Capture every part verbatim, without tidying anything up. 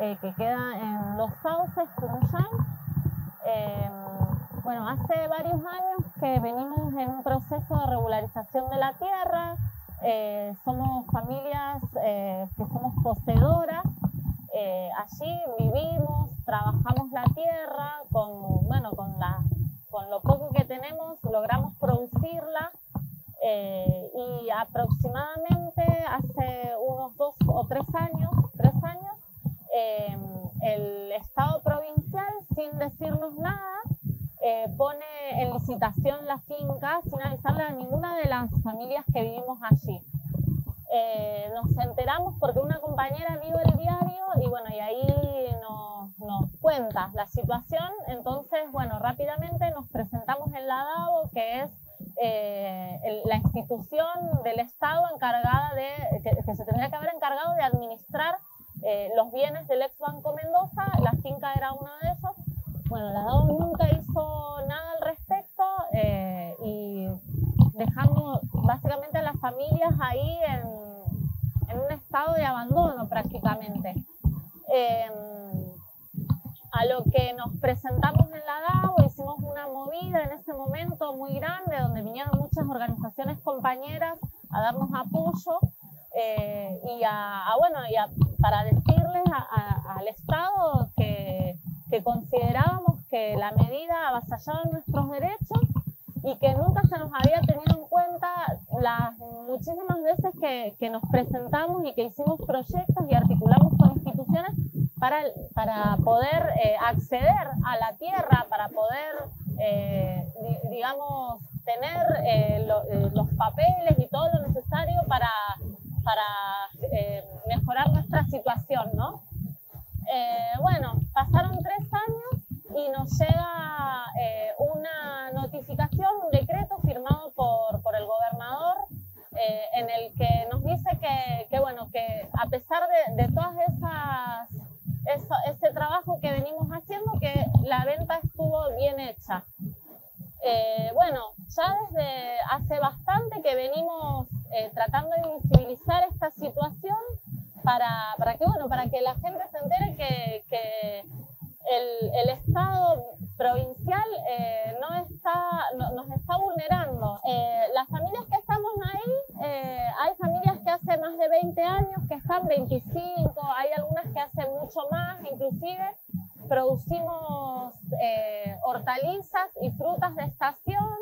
eh, que queda en Los Sauces, Tunuyán. Eh, bueno, hace varios años que venimos en un proceso de regularización de la tierra. Eh, somos familias eh, que somos poseedoras. Eh, allí vivimos, trabajamos la tierra, con, bueno, con, la, con lo poco que tenemos logramos producirla eh, y aproximadamente hace unos dos o tres años, tres años eh, el Estado provincial, sin decirnos nada, eh, pone en licitación la finca sin avisarle a ninguna de las familias que vivimos allí. Eh, nos enteramos porque una compañera vio el diario y bueno, y ahí nos, nos cuenta la situación. Entonces, bueno, rápidamente nos presentamos en la D A O, que es eh, el, la institución del Estado encargada de, que, que se tendría que haber encargado de administrar eh, los bienes del ex Banco Mendoza. La finca era uno de ellos. Bueno, la D A O nunca hizo nada al respecto eh, y dejamos básicamente a las familias ahí en, en un estado de abandono prácticamente. Eh, a lo que nos presentamos en la D A O, hicimos una movida en ese momento muy grande, donde vinieron muchas organizaciones compañeras a darnos apoyo eh, y, a, a, bueno, y a, para decirles a, a, al Estado que, que considerábamos que la medida avasallaba nuestros derechos y que nunca se nos había tenido en cuenta las muchísimas veces que, que nos presentamos y que hicimos proyectos y articulamos con instituciones para, para poder eh, acceder a la tierra, para poder, eh, di, digamos, tener eh, lo, eh, los papeles y todo lo necesario para, para eh, mejorar nuestra situación, ¿no? Eh, bueno, pasaron tres años y nos llega eh, una notificación, un decreto firmado por, por el gobernador eh, en el que nos dice que, que, bueno, que a pesar de, de todas esas, eso, ese trabajo que venimos haciendo, que la venta estuvo bien hecha. Eh, bueno, ya desde hace bastante que venimos eh, tratando de visibilizar esta situación para, para, que, bueno, para que la gente se entere que, que El, el Estado provincial eh, no está, no, nos está vulnerando. Eh, las familias que estamos ahí, eh, hay familias que hace más de veinte años que están, veinticinco, hay algunas que hacen mucho más, inclusive producimos eh, hortalizas y frutas de estación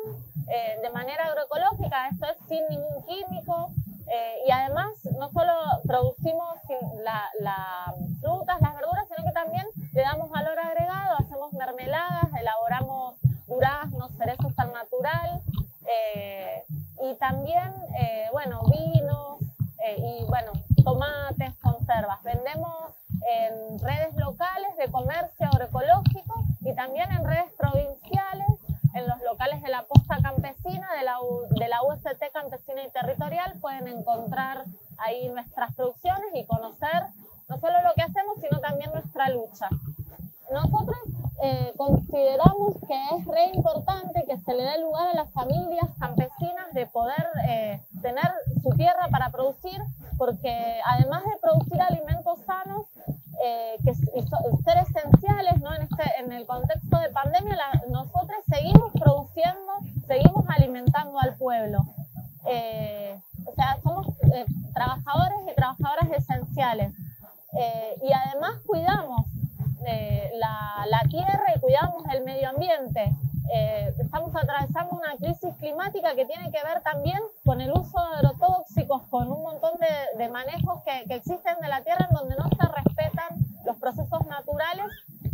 eh, de manera agroecológica, esto es sin ningún químico. Eh, y además no solo producimos la, la frutas, las verduras, sino que también le damos valor agregado, hacemos mermeladas, elaboramos duraznos, cerezos al natural eh, y también, eh, bueno, vinos eh, y, bueno, tomates, conservas. Vendemos en redes locales de comercio agroecológico y también en redes provinciales, en los locales de la posta campesina, de la, U, de la U S T Campesina y Territorial, pueden encontrar ahí nuestras producciones y conocer no solo lo que hacemos, sino también nuestra lucha. Nosotros eh, consideramos que es re importante que se le dé lugar a las familias campesinas de poder eh, tener su tierra para producir, porque además de producir alimentos sanos, Eh, que son ser esenciales, ¿no? en, este, en el contexto de pandemia, la, nosotros seguimos produciendo, seguimos alimentando al pueblo. Eh, o sea, somos eh, trabajadores y trabajadoras esenciales. Eh, y además cuidamos eh, la, la tierra y cuidamos el medio ambiente. Eh, estamos atravesando una crisis climática que tiene que ver también con el uso de agrotóxicos, con un montón de, de manejos que, que existen de la tierra en donde no se respetan los procesos naturales,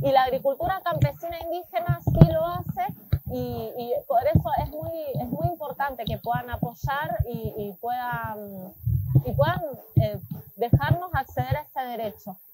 y la agricultura campesina indígena sí lo hace, y, y por eso es muy, es muy importante que puedan apoyar y, y puedan, y puedan eh, dejarnos acceder a ese derecho.